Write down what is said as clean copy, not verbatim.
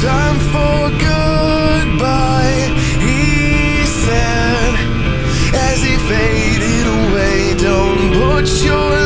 Time for goodbye, he said, as he faded away. Don't put your